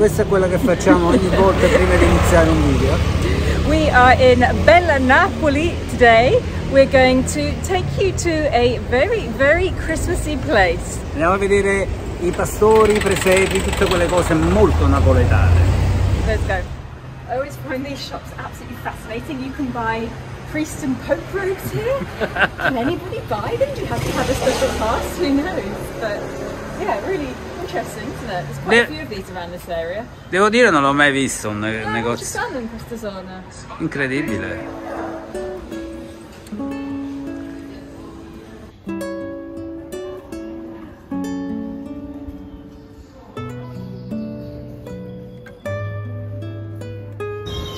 Questa è quella che facciamo ogni volta prima di iniziare un video. We are in Bella Napoli today. We're going to take you to a very Christmassy place. Andiamo a vedere i pastori, I presepi, tutte quelle cose molto napoletane. Let's go. I always find these shops absolutely fascinating. You can buy priest and pope robes here. Can anybody buy them? Do you have to have a special pass? Who knows? But yeah, really interesting, isn't it? There's quite a few of these around this area. Devo dire, non l'ho mai visto un negozio. Ci stanno in questa zona. Incredibile.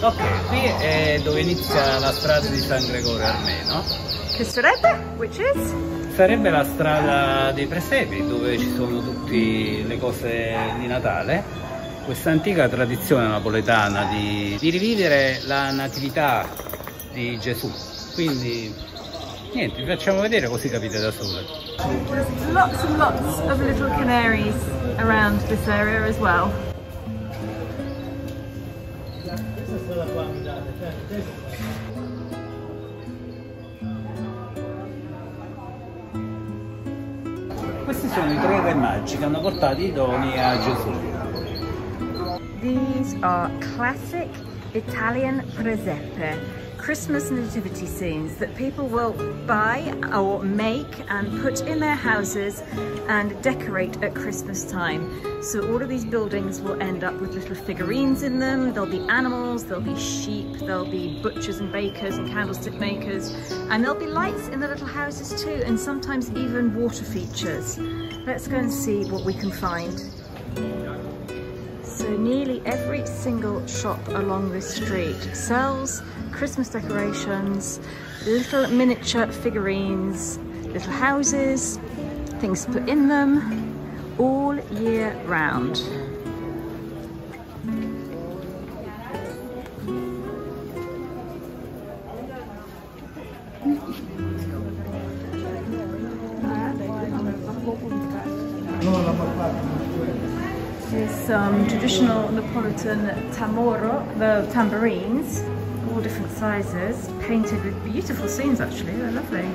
Ok, qui è dove inizia la strada di San Gregorio Armeno. Che sarebbe? Which is? Sarebbe la strada dei presepi, dove ci sono tutte le cose di Natale. Questa antica tradizione napoletana di rivivere la natività di Gesù. Quindi, niente, vi facciamo vedere così capite da sole. There's lots and lots of little canaries around this area as well. Questi sono I tre re magi che hanno portato I doni a Gesù. These are classic Italian presepe, Christmas nativity scenes that people will buy or make and put in their houses and decorate at Christmas time. So all of these buildings will end up with little figurines in them. There'll be animals, there'll be sheep, there'll be butchers and bakers and candlestick makers, and there'll be lights in the little houses too, and sometimes even water features. Let's go and see what we can find. So nearly every single shop along this street sells Christmas decorations, little miniature figurines, little houses, things put in them, all year round. There's some traditional Neapolitan tamoro, the tambourines, all different sizes, painted with beautiful scenes actually, they're lovely.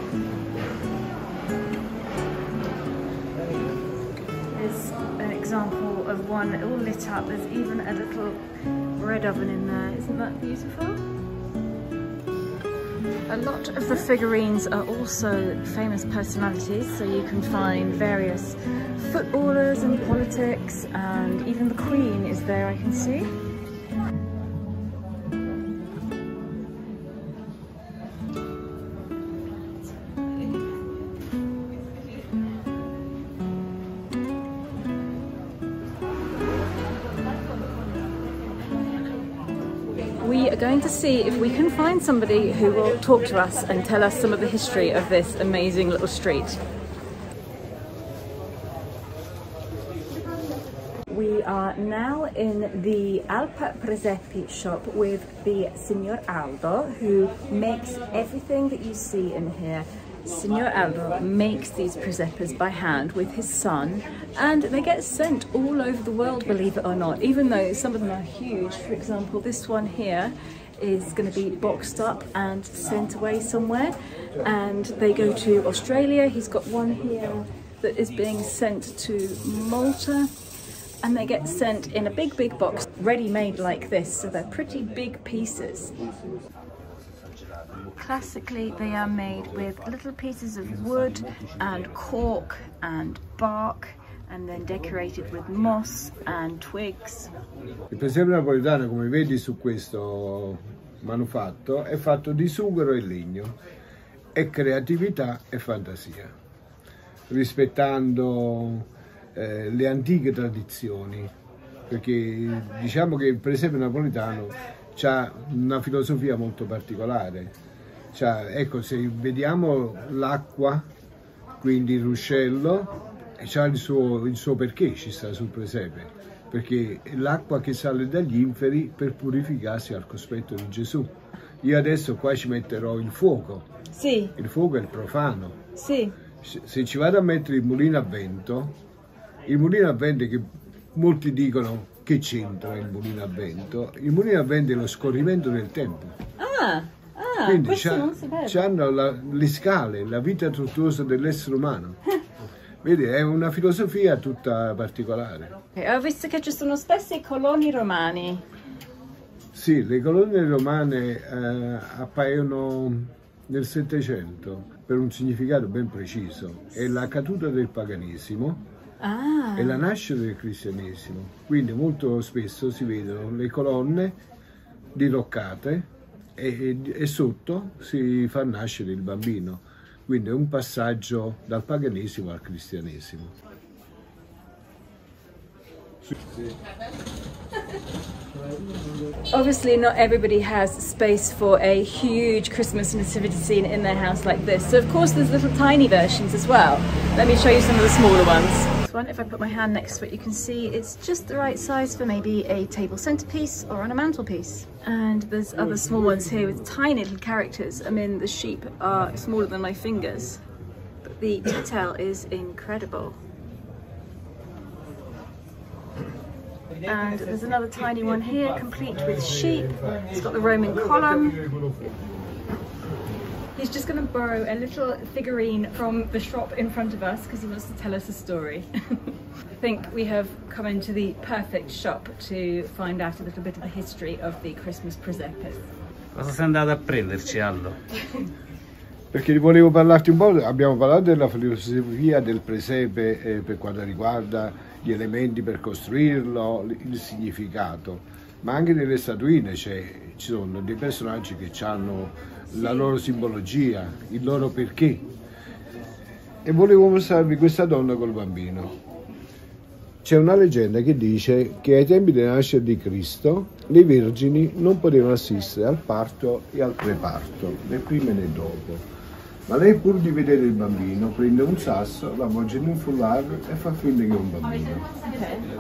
Example of one all lit up. There's even a little bread oven in there. Isn't that beautiful? A lot of the figurines are also famous personalities, so you can find various footballers and politics, and even the Queen is there, I can see. We are going to see if we can find somebody who will talk to us and tell us some of the history of this amazing little street. We are now in the Alpa Presepi shop with the Signor Aldo, who makes everything that you see in here. Signor Aldo makes these presepes by hand with his son, and they get sent all over the world, believe it or not, even though some of them are huge. For example, this one here is going to be boxed up and sent away somewhere, and they go to Australia. He's got one here that is being sent to Malta, and they get sent in a big box, ready-made like this, so they're pretty big pieces. Classically, they are made with little pieces of wood and cork and bark, and then decorated with moss and twigs. Il presepe napoletano, come vedi su questo manufatto, è fatto di sughero e legno, e creatività e fantasia, rispettando le antiche tradizioni, perché diciamo che il presepe napoletano c'ha una filosofia molto particolare. Cioè, ecco, se vediamo l'acqua, quindi il ruscello, c'ha il suo perché, ci sta sul presepe, perché è l'acqua che sale dagli inferi per purificarsi al cospetto di Gesù. Io adesso qua ci metterò il fuoco. Sì. Il fuoco è il profano. Sì. Se ci vado a mettere il mulino a vento, che molti dicono Che c'entra il mulino a vento? Il mulino a vento è lo scorrimento del tempo. Quindi c'hanno le scale, la vita tortuosa dell'essere umano. Vedi, è una filosofia tutta particolare. Okay, ho visto che ci sono spesse coloni romane. Sì, le colonne romane appaiono nel Settecento per un significato ben preciso. È la caduta del paganesimo e la nascita del cristianesimo. Quindi molto spesso si vedono le colonne diroccate e sotto si fa nascere il bambino. Quindi è un passaggio dal paganesimo al cristianesimo. Obviously not everybody has space for a huge Christmas nativity scene in their house like this, so of course there's little tiny versions as well. Let me show you some of the smaller ones. This one, if I put my hand next to it, you can see it's just the right size for maybe a table centerpiece or on a mantelpiece. And there's other small ones here with tiny little characters. I mean, the sheep are smaller than my fingers, but the detail is incredible. And there's another tiny one here, complete with sheep. It's got the Roman column. He's just going to borrow a little figurine from the shop in front of us because he wants to tell us a story. I think we have come into the perfect shop to find out a little bit of the history of the Christmas Presepes. Cosa sei andato a prenderci, Aldo? Perché volevo parlarti un po', abbiamo parlato della filosofia del presepe per quanto riguarda gli elementi per costruirlo, il significato, ma anche nelle statuine ci sono dei personaggi che hanno la loro simbologia, il loro perché. E volevo mostrarvi questa donna col bambino. C'è una leggenda che dice che ai tempi della nascita di Cristo le vergini non potevano assistere al parto e al preparto, né prima né dopo. Ma lei, pur di vedere il bambino, prende un sasso, lo avvolge in un foulard e fa finta che è un bambino.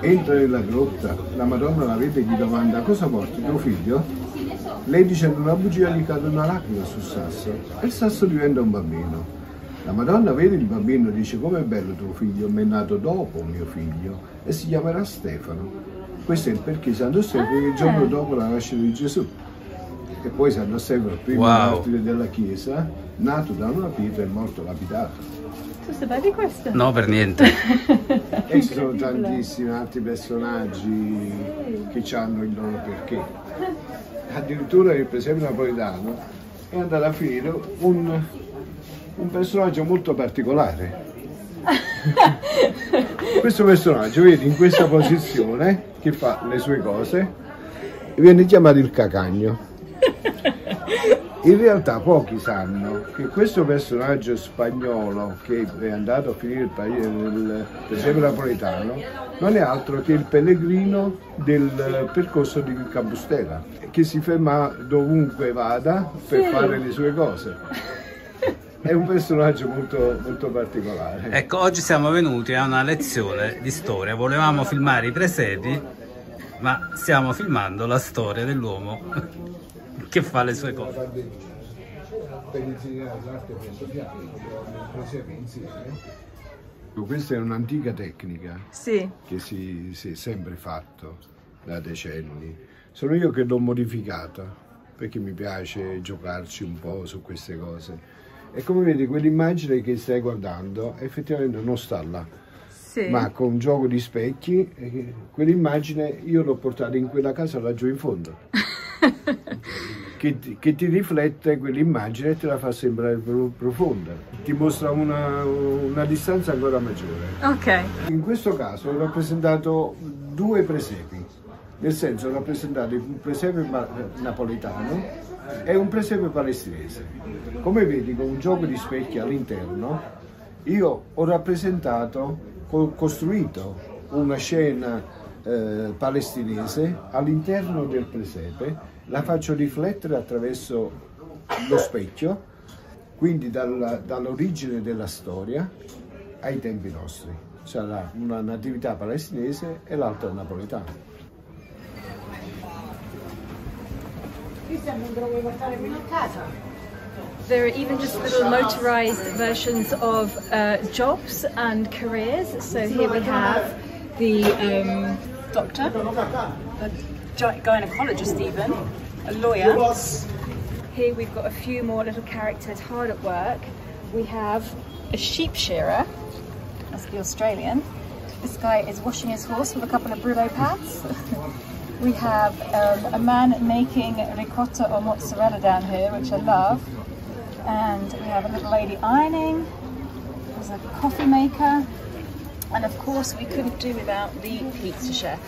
Entra nella grotta, la Madonna la vede e gli domanda: cosa porti, tuo figlio? Lei, dicendo una bugia, gli cade una lacrima sul sasso e il sasso diventa un bambino. La Madonna vede il bambino e dice: com'è bello tuo figlio, mi è nato dopo mio figlio e si chiamerà Stefano. Questo è il perché Santo Stefano, il giorno dopo la nascita di Gesù. E poi Santo Stefano, il primo martire della Chiesa, nato da una pietra e morto lapidato. Tu sapevi questo? No, per niente. E ci sono tantissimi altri personaggi che hanno il loro perché. Addirittura il presepe napoletano è andato a finire un personaggio molto particolare. Questo personaggio, vedi, in questa posizione, che fa le sue cose, viene chiamato il cacagno. In realtà pochi sanno che questo personaggio spagnolo che è andato a finire il paese del presepe napoletano non è altro che il pellegrino del percorso di Compostela, che si ferma dovunque vada per fare le sue cose. È un personaggio molto, molto particolare. Ecco, oggi siamo venuti a una lezione di storia. Volevamo filmare i presepi, ma stiamo filmando la storia dell'uomo che fa le sue cose. Per insegnare l'arte presepiale. Questa è un'antica tecnica che si è sempre fatto da decenni. Sono io che l'ho modificata perché mi piace giocarci un po' su queste cose. E come vedi, quell'immagine che stai guardando effettivamente non sta là, ma con un gioco di specchi quell'immagine io l'ho portata in quella casa laggiù in fondo. Che ti riflette quell'immagine e te la fa sembrare profonda, ti mostra una distanza ancora maggiore. In questo caso ho rappresentato due presepi, nel senso ho rappresentato un presepe napoletano e un presepe palestinese. Come vedi, con un gioco di specchi all'interno io ho rappresentato, ho costruito una scena palestinese all'interno del presepe, la faccio riflettere attraverso lo specchio, quindi dall'origine della storia ai tempi nostri. Sarà una natività palestinese e l'altra napoletana. There are even just little motorized versions of jobs and careers. So here we have the doctor, a gynecologist even, a lawyer. Here we've got a few more little characters hard at work. We have a sheep shearer, must be Australian. This guy is washing his horse with a couple of brulee pads. We have a man making ricotta or mozzarella down here, which I love. And we have a little lady ironing. There's a coffee maker. And of course, we couldn't do without the pizza chef.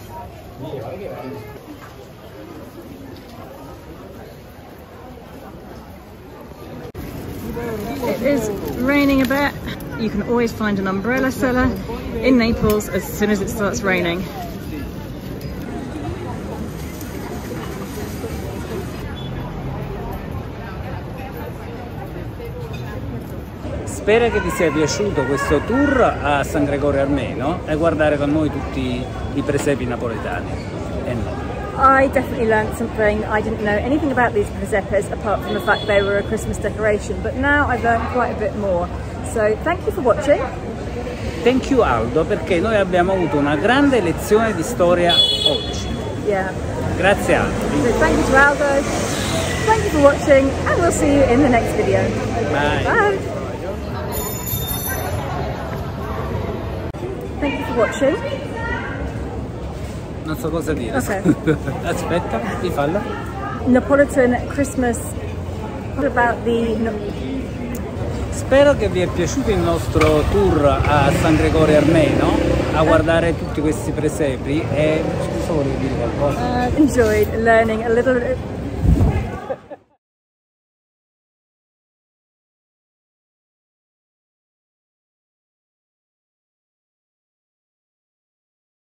It is raining a bit. You can always find an umbrella seller in Naples as soon as it starts raining. Spero che vi sia piaciuto questo tour a San Gregorio Armeno e guardare con noi tutti I presepi napoletani. I definitely learned something. I didn't know anything about these presepes apart from the fact they were a Christmas decoration, but now I've learned quite a bit more. So thank you for watching. Thank you Aldo, perché noi abbiamo avuto una grande lezione di storia oggi. Yeah. Grazie Aldo. So thank you to Aldo. Thank you for watching and we'll see you in the next video. Bye. Bye. Thank you for watching. Non so cosa dire. Okay. Aspetta, mi falla. Napolitan Christmas. What about the... Spero che vi è piaciuto il nostro tour a San Gregorio Armeno, a guardare tutti questi presepi e scusa, volevo dire qualcosa. Enjoyed learning a little